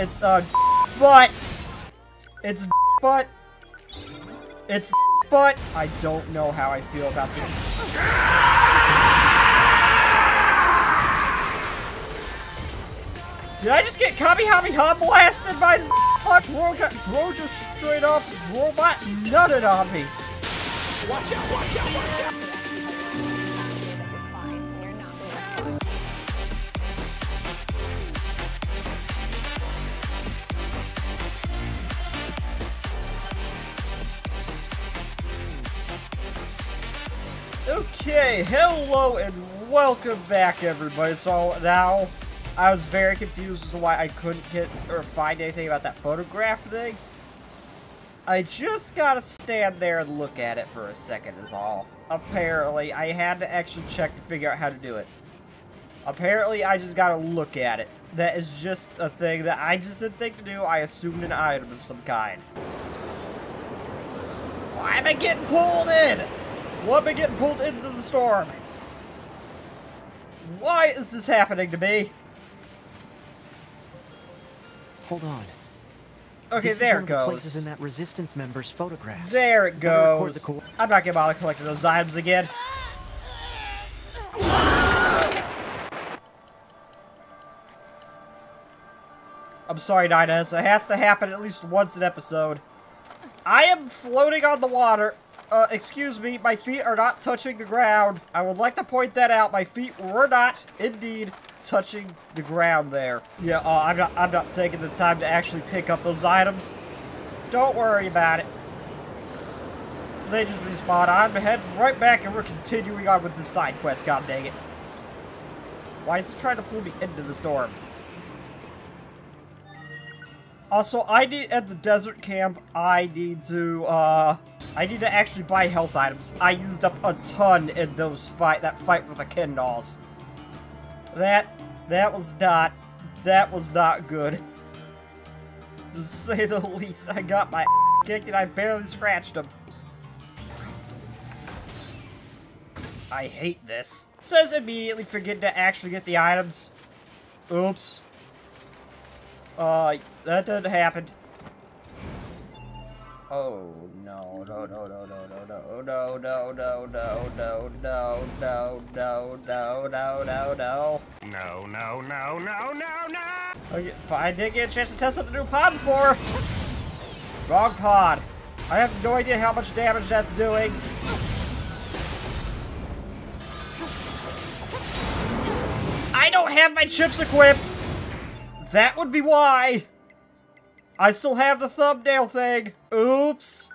It's butt. It's butt. It's butt. I don't know how I feel about this. Did I just get Kamehameha blasted by the fuck bro just straight up robot nutted on me? Watch out, watch out, watch out! Okay, hello and welcome back, everybody. So now, I was very confused as to why I couldn't hit or find anything about that photograph thing. I just gotta stand there and look at it for a second is all. Apparently, I had to actually check to figure out how to do it. Apparently, I just gotta look at it. That is just a thing that I just didn't think to do. I assumed an item of some kind. Why am I getting pulled in? Why am I getting pulled into the storm? Why is this happening to me? Hold on. Okay, there it goes. Places in that resistance member's photographs. There it goes. I'm not gonna bother collecting those items again. I'm sorry, 9S. It has to happen at least once an episode. I am floating on the water. Excuse me, my feet are not touching the ground. I would like to point that out. My feet were not, indeed, touching the ground there. Yeah, I'm not taking the time to actually pick up those items. Don't worry about it. They just respawn. I'm heading right back and we're continuing on with the side quest, god dang it. Why is it trying to pull me into the storm? Also, I need, at the desert camp, I need to actually buy health items. I used up a ton in those that fight with the Kindals. That was not good. To say the least, I got my ass kicked and I barely scratched him. I hate this. Says immediately forget to actually get the items. Oops. That didn't happen. Oh no no no no no no no no no no no no no no no no no no no no no no no no no. Okay, I did get a chance to test out the new pod before. Wrong pod. I have no idea how much damage that's doing. I don't have my chips equipped. That would be why. I still have the thumbnail thing. Oops.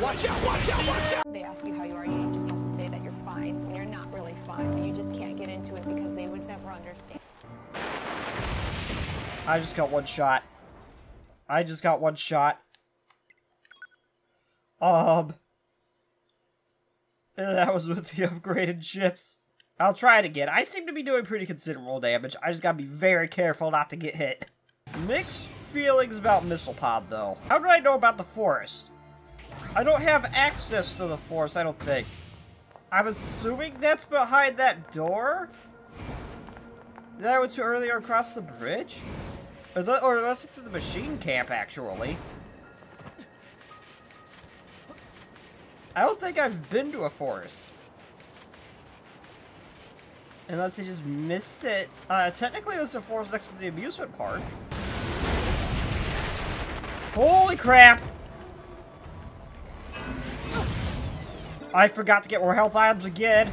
Watch out, watch out, watch out. They ask you how you are, you just have to say that you're fine when you're not really fine, but you just can't get into it because they would never understand. I just got one shot. I just got one shot. That was with the upgraded chips. I'll try it again. I seem to be doing pretty considerable damage. I just gotta be very careful not to get hit. Mixed feelings about Mistlepod, though. How do I know about the forest? I don't have access to the forest, I don't think. I'm assuming that's behind that door? That I went to earlier across the bridge? Or unless it's in the machine camp, actually. I don't think I've been to a forest. Unless I just missed it. Technically it was the forest next to the amusement park. Holy crap! I forgot to get more health items again.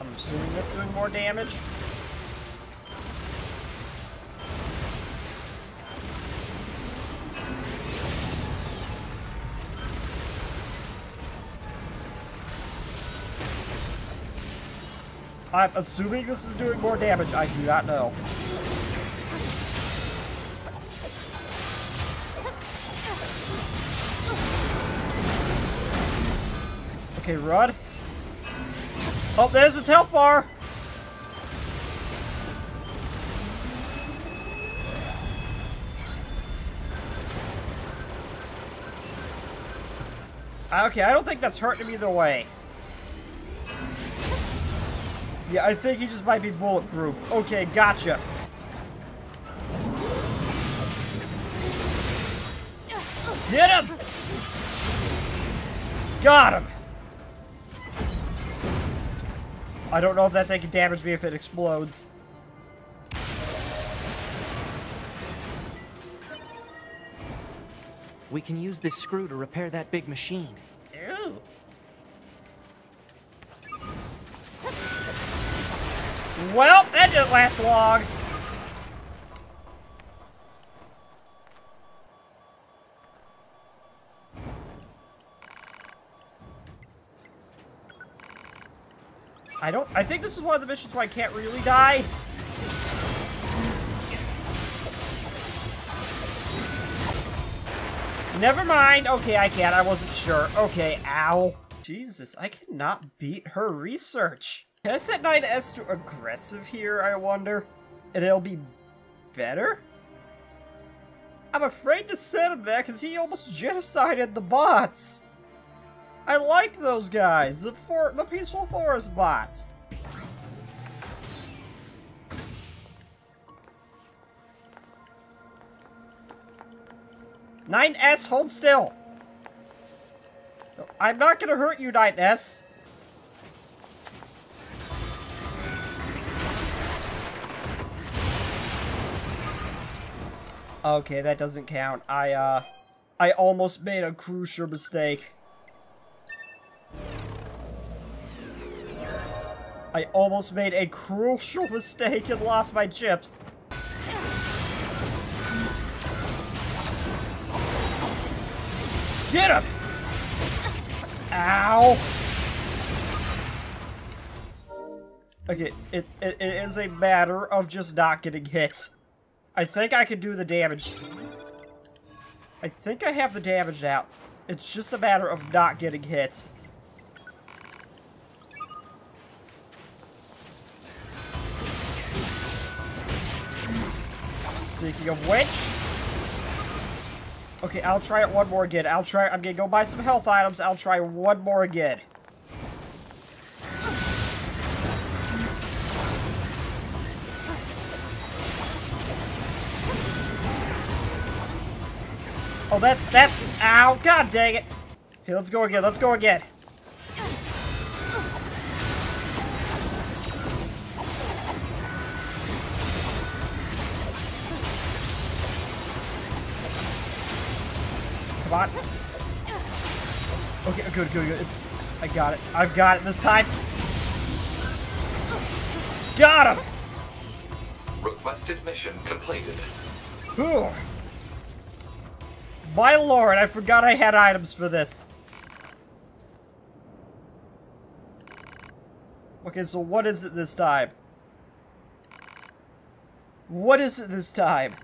I'm assuming that's doing more damage. I'm assuming this is doing more damage. I do not know. Okay, run. Oh, there's its health bar. Okay, I don't think that's hurting him either way. Yeah, I think he just might be bulletproof. Okay, gotcha. Get him! Got him! I don't know if that thing can damage me if it explodes. We can use this screw to repair that big machine. Ew. Well, that didn't last long. I think this is one of the missions where I can't really die. Never mind. Okay, I can. I wasn't sure. Okay, ow. Jesus, I cannot beat her research. Can I set 9S to aggressive here, I wonder? And it'll be better? I'm afraid to set him there because he almost genocided the bots. I like those guys, the peaceful forest bots. Nine S, hold still. No, I'm not gonna hurt you, 9S. Okay, that doesn't count. I almost made a crucial mistake. I almost made a crucial mistake and lost my chips. Get him! Ow! Okay, it is a matter of just not getting hit. I think I can do the damage. I think I have the damage now. It's just a matter of not getting hit. Speaking of which, okay, I'll try it one more again. I'm gonna go buy some health items. I'll try one more again. Oh, that's, ow, god dang it. Okay, let's go again, let's go again. Come on. Okay, good, good, good. I got it. I've got it this time. Got him! Requested mission completed. Ooh. My lord, I forgot I had items for this. Okay, so what is it this time? What is it this time?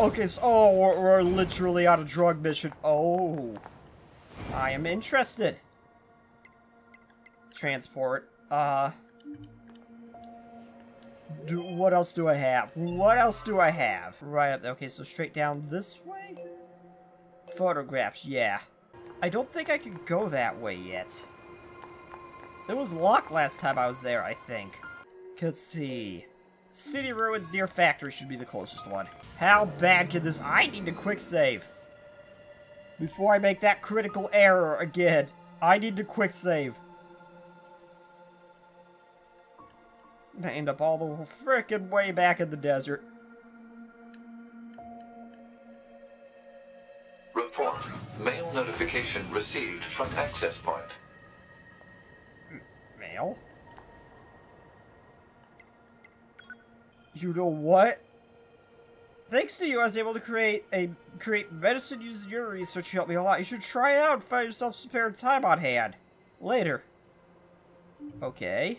Okay, so, oh, we're literally on a drug mission. Oh, I am interested. Transport. What else do I have? What else do I have? Right up there. Okay, so straight down this way? Photographs, yeah. I don't think I can go that way yet. It was locked last time I was there, I think. Let's see. City ruins near factory should be the closest one. How bad can this? I need a quick save. Before I make that critical error again, I need a quick save. I'm gonna end up all the frickin' way back in the desert. Report. Mail notification received from access point. Mail? You know what? Thanks to you, I was able to create medicine using your research. You helped me a lot. You should try it out and find yourself spare time on hand. Later. Okay.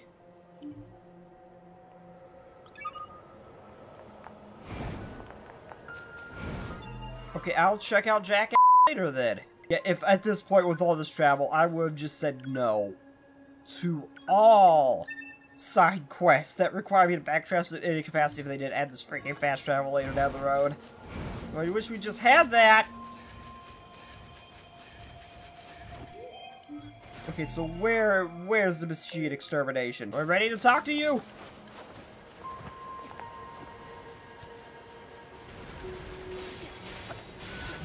Okay, I'll check out Jack later then. Yeah, if at this point with all this travel, I would have just said no to all side quests that require me to backtrack in any capacity if they did add this freaking fast travel later down the road. I wish we just had that! Okay, so where's the machine extermination? We're ready to talk to you!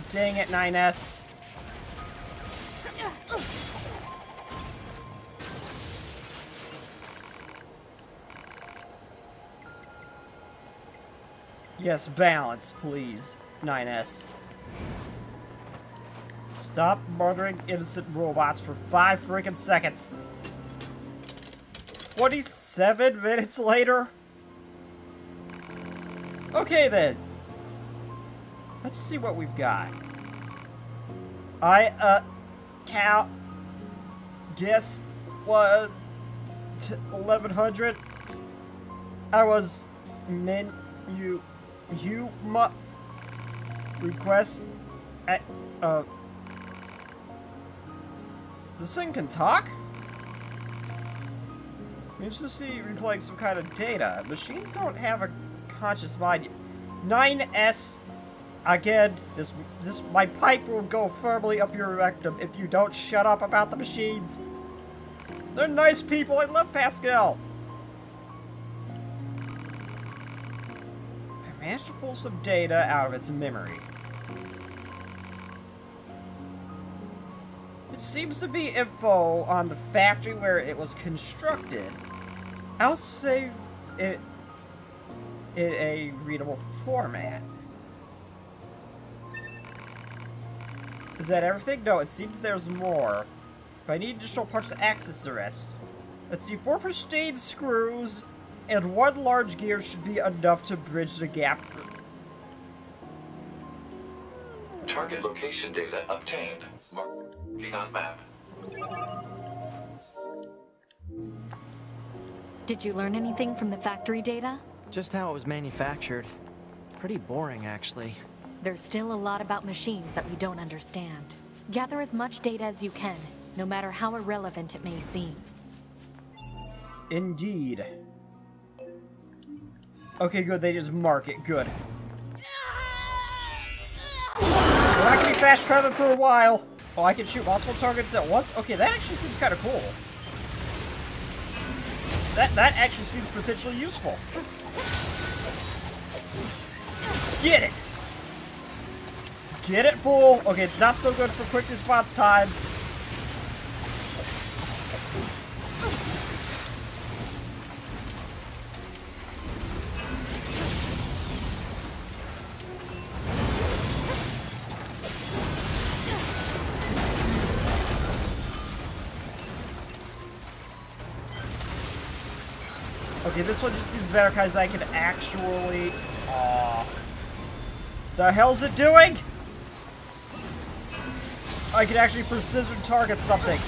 Dang it, 9S. Yes, balance, please, 9S. Stop murdering innocent robots for 5 freaking seconds. 27 minutes later? Okay then. Let's see what we've got. Guess what? 1100? I was... request at, this thing can talk? We used to see replaying some kind of data. Machines don't have a conscious mind. 9S, again, my pipe will go firmly up your rectum if you don't shut up about the machines. They're nice people, I love Pascal. I managed to pull some data out of its memory. It seems to be info on the factory where it was constructed. I'll save it in a readable format. Is that everything? No, it seems there's more. If I need additional parts to access the rest. Let's see, 4 pristine screws. And 1 large gear should be enough to bridge the gap. Target location data obtained. Marking on map. Did you learn anything from the factory data? Just how it was manufactured. Pretty boring, actually. There's still a lot about machines that we don't understand. Gather as much data as you can, no matter how irrelevant it may seem. Indeed. Okay, good, they just mark it. Good. We're not gonna be fast traveling for a while. Oh, I can shoot multiple targets at once? Okay, that actually seems kind of cool. That actually seems potentially useful. Get it! Get it, fool! Okay, it's not so good for quick response times. Okay, this one just seems better because I can actually... the hell's it doing? I can actually precision target something.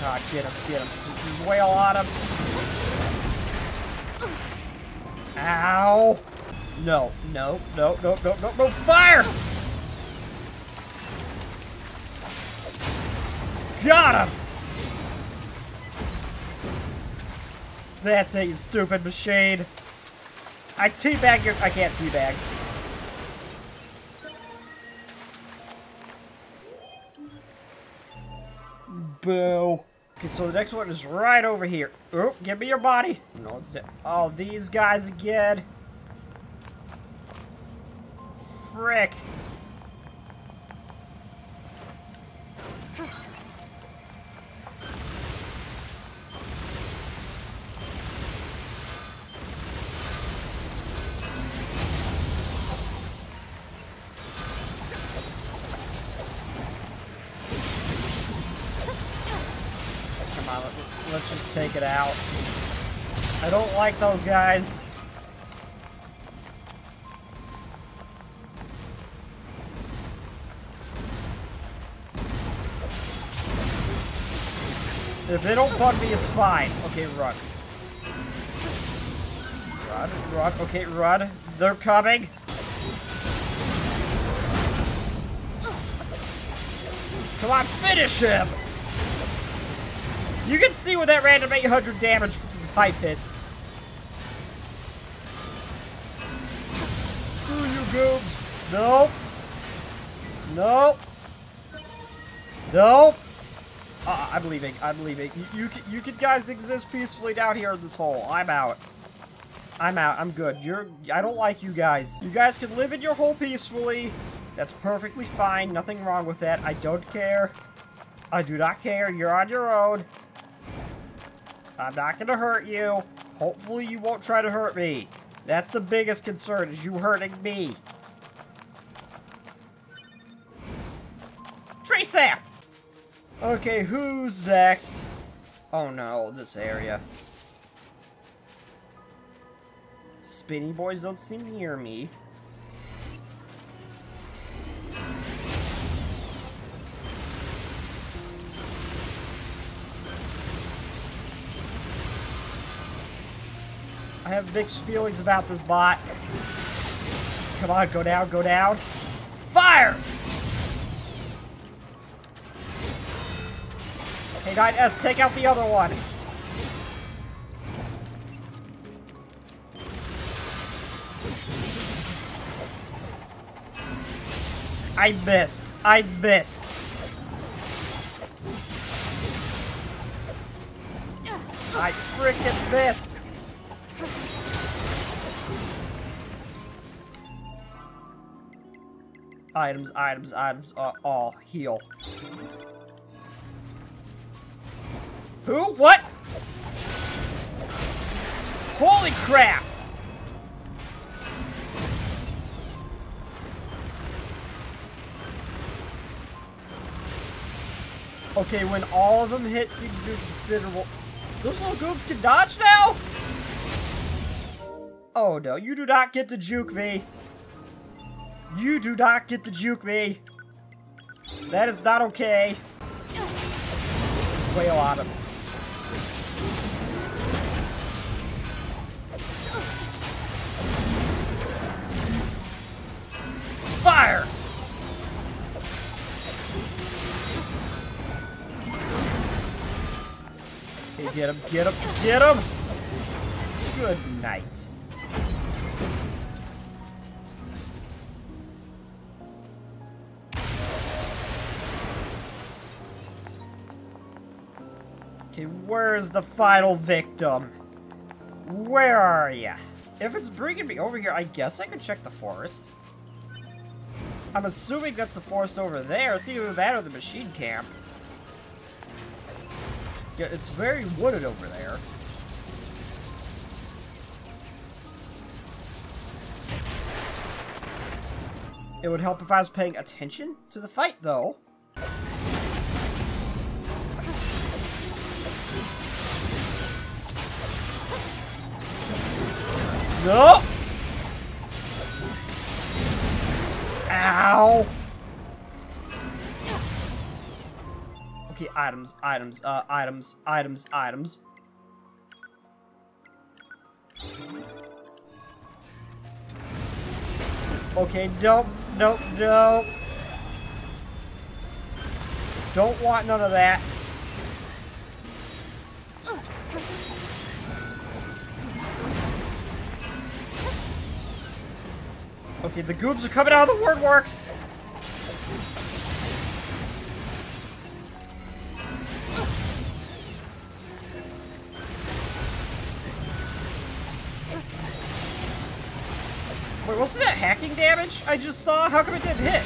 God, get him, get him. Just wail on him. Ow! No, no, no, no, no, no, no, fire! Got him! That's it, you stupid machine. I teabag your... I can't teabag. Boo. Okay, so the next one is right over here. Oh, give me your body. No, it's dead. Oh, these guys again. Frick. Let's just take it out. I don't like those guys. If they don't bug me, it's fine. Okay, run. Run, run. Okay, run. They're coming. Come on, finish him! You can see where that random 800 damage from the pipe hits. Screw you, goobs. Nope. Nope. Nope. I'm leaving. I'm leaving. You could guys exist peacefully down here in this hole. I'm out. I'm out. I'm good. I don't like you guys. You guys can live in your hole peacefully. That's perfectly fine. Nothing wrong with that. I don't care. I do not care. You're on your own. I'm not gonna hurt you. Hopefully you won't try to hurt me. That's the biggest concern, is you hurting me. Tree sap! Okay, who's next? Oh no, this area. Spinny boys don't seem near me. I have mixed feelings about this bot. Come on, go down, go down. Fire! Hey, 9S, take out the other one. I missed. I missed. I freaking missed. Items, items, items. All heal. Who? What? Holy crap! Okay, when all of them hit seems to do considerable... Those little goops can dodge now? Oh no, you do not get to juke me. You do not get to juke me. That is not okay. Wail on him. Fire! Okay, get him, get him, get him! Good night. Okay, where's the final victim? Where are ya? If it's bringing me over here, I guess I could check the forest. I'm assuming that's the forest over there. It's either that or the machine camp. Yeah, it's very wooded over there. It would help if I was paying attention to the fight, though. No! Ow! Okay, items, items, items, items, items. Okay, nope, nope, nope. Don't want none of that. Okay, the goobs are coming out of the woodworks! Wait, wasn't that hacking damage I just saw? How come it didn't hit?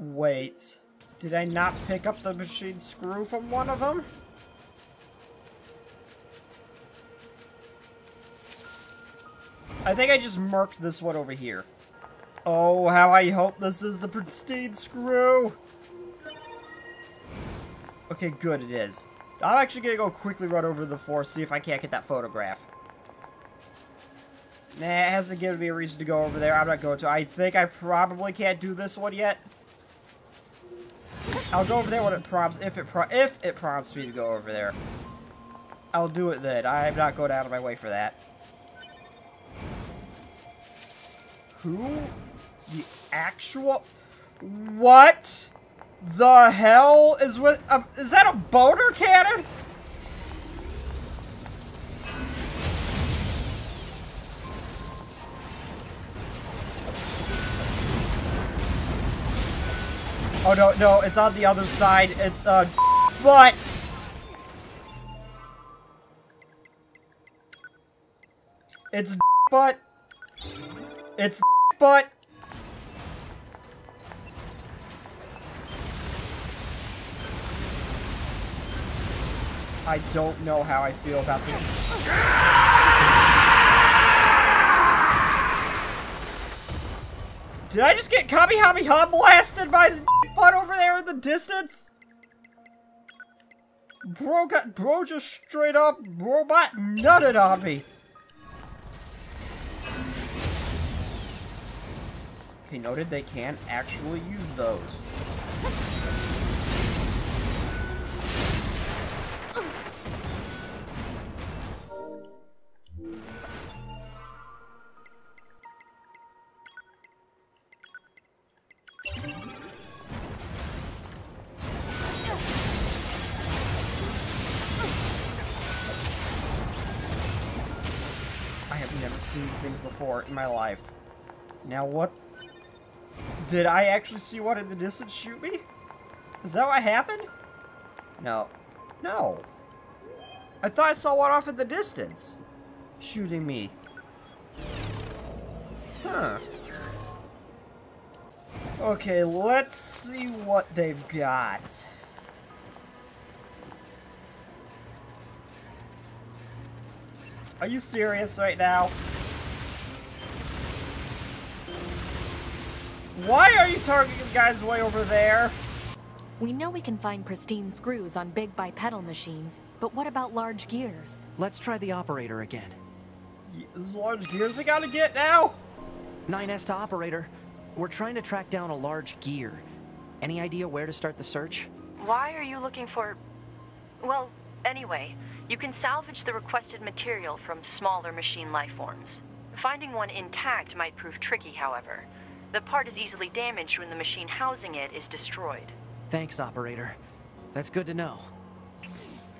Wait, did I not pick up the machine screw from one of them? I think I just murked this one over here. Oh, how I hope this is the pristine screw! Okay, good, it is. I'm actually gonna go quickly run over to the forest, see if I can't get that photograph. Nah, it has to give me a reason to go over there. I'm not going to. I think I probably can't do this one yet. I'll go over there when it prompts, if it prompts me to go over there. I'll do it then. I'm not going out of my way for that. Who? The actual? What the hell is with? Is that a boner cannon? Oh no, no, it's on the other side. It's but it's butt. It's butt. I don't know how I feel about this. Did I just get Kamehameha blasted by the butt over there in the distance? Bro just straight up robot nutted on me. He noted they can't actually use those. In my life. Now what? Did I actually see one in the distance shoot me? Is that what happened? No. No. I thought I saw one off in the distance shooting me. Huh. Okay, let's see what they've got. Are you serious right now? Why are you targeting guys way over there? We know we can find pristine screws on big bipedal machines, but what about large gears? Let's try the operator again. Those large gears I gotta get now? 9S to operator. We're trying to track down a large gear. Any idea where to start the search? Why are you looking for... Well, anyway, you can salvage the requested material from smaller machine lifeforms. Finding one intact might prove tricky, however. The part is easily damaged when the machine housing it is destroyed. Thanks, operator. That's good to know.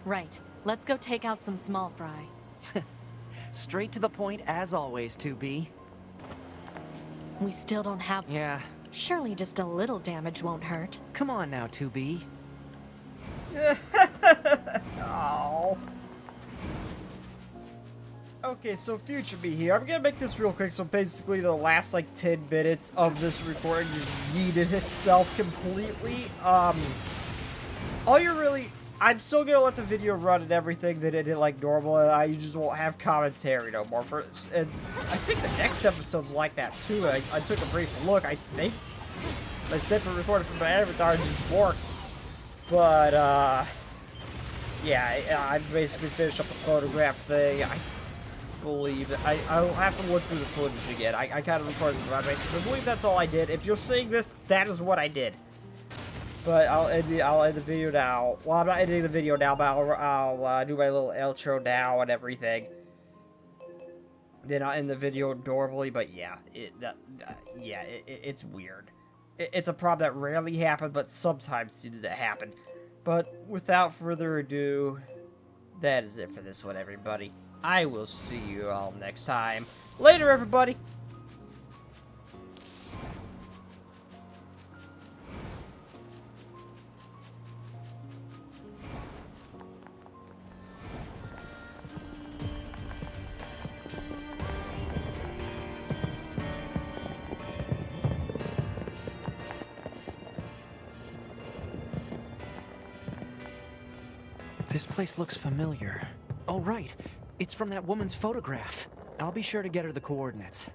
Right. Let's go take out some small fry. Straight to the point, as always, 2B. We still don't have... Yeah. Surely just a little damage won't hurt. Come on now, 2B. Oh. Okay, so Future B here. I'm gonna make this real quick, so basically the last, like, 10 minutes of this recording just yeeted itself completely. All you're really... I'm still gonna let the video run and everything that it did, like, normal, and you just won't have commentary no more. And I think the next episode's like that, too. I took a brief look, I think. My separate recording from my avatar just worked. But, yeah, I basically finished up the photograph thing. I'll have to look through the footage again. I kind of recorded the runway. I believe that's all I did. If you're seeing this, that is what I did. But I'll end the video now. Well, I'm not ending the video now, but I'll do my little outro now and everything. Then I'll end the video normally. But yeah, it's weird. It's a problem that rarely happens, but sometimes seems to happen. But without further ado, that is it for this one, everybody. I will see you all next time. Later, everybody! This place looks familiar. Oh, right. It's from that woman's photograph. I'll be sure to get her the coordinates.